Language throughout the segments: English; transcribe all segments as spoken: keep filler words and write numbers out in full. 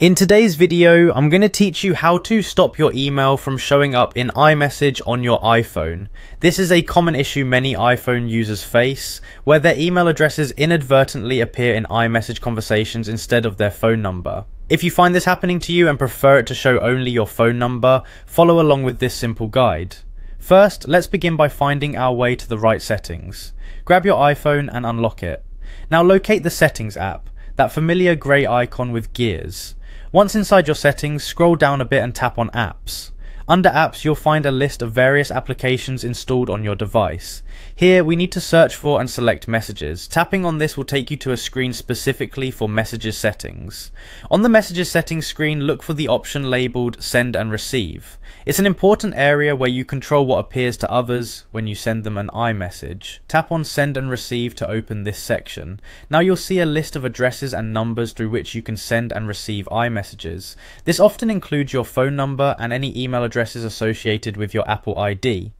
In today's video, I'm going to teach you how to stop your email from showing up in iMessage on your iPhone. This is a common issue many iPhone users face, where their email addresses inadvertently appear in iMessage conversations instead of their phone number. If you find this happening to you and prefer it to show only your phone number, follow along with this simple guide. First, let's begin by finding our way to the right settings. Grab your iPhone and unlock it. Now locate the Settings app, that familiar grey icon with gears. Once inside your settings, scroll down a bit and tap on Apps. Under Apps, you'll find a list of various applications installed on your device. Here, we need to search for and select Messages. Tapping on this will take you to a screen specifically for Messages settings. On the Messages settings screen, look for the option labelled Send and Receive. It's an important area where you control what appears to others when you send them an iMessage. Tap on Send and Receive to open this section. Now you'll see a list of addresses and numbers through which you can send and receive iMessages. This often includes your phone number and any email addresses associated with your Apple I D.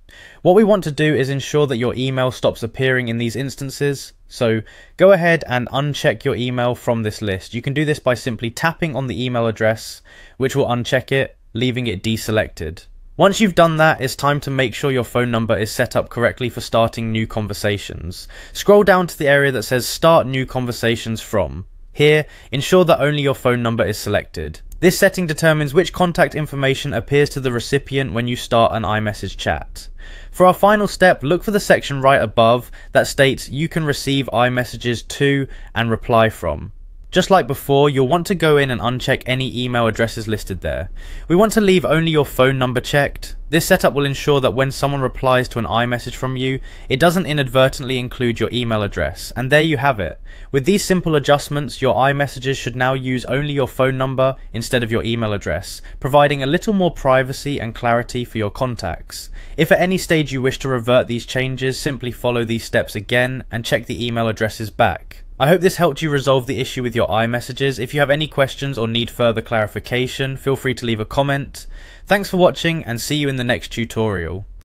What we want to do is ensure that your email stops appearing in these instances, so go ahead and uncheck your email from this list. You can do this by simply tapping on the email address, which will uncheck it, leaving it deselected. Once you've done that, it's time to make sure your phone number is set up correctly for starting new conversations. Scroll down to the area that says Start New Conversations From. Here, ensure that only your phone number is selected. This setting determines which contact information appears to the recipient when you start an iMessage chat. For our final step, look for the section right above that states you can receive iMessages to and reply from. Just like before, you'll want to go in and uncheck any email addresses listed there. We want to leave only your phone number checked. This setup will ensure that when someone replies to an iMessage from you, it doesn't inadvertently include your email address. And there you have it. With these simple adjustments, your iMessages should now use only your phone number instead of your email address, providing a little more privacy and clarity for your contacts. If at any stage you wish to revert these changes, simply follow these steps again and check the email addresses back. I hope this helped you resolve the issue with your iMessages. If you have any questions or need further clarification, feel free to leave a comment. Thanks for watching, and see you in the next tutorial.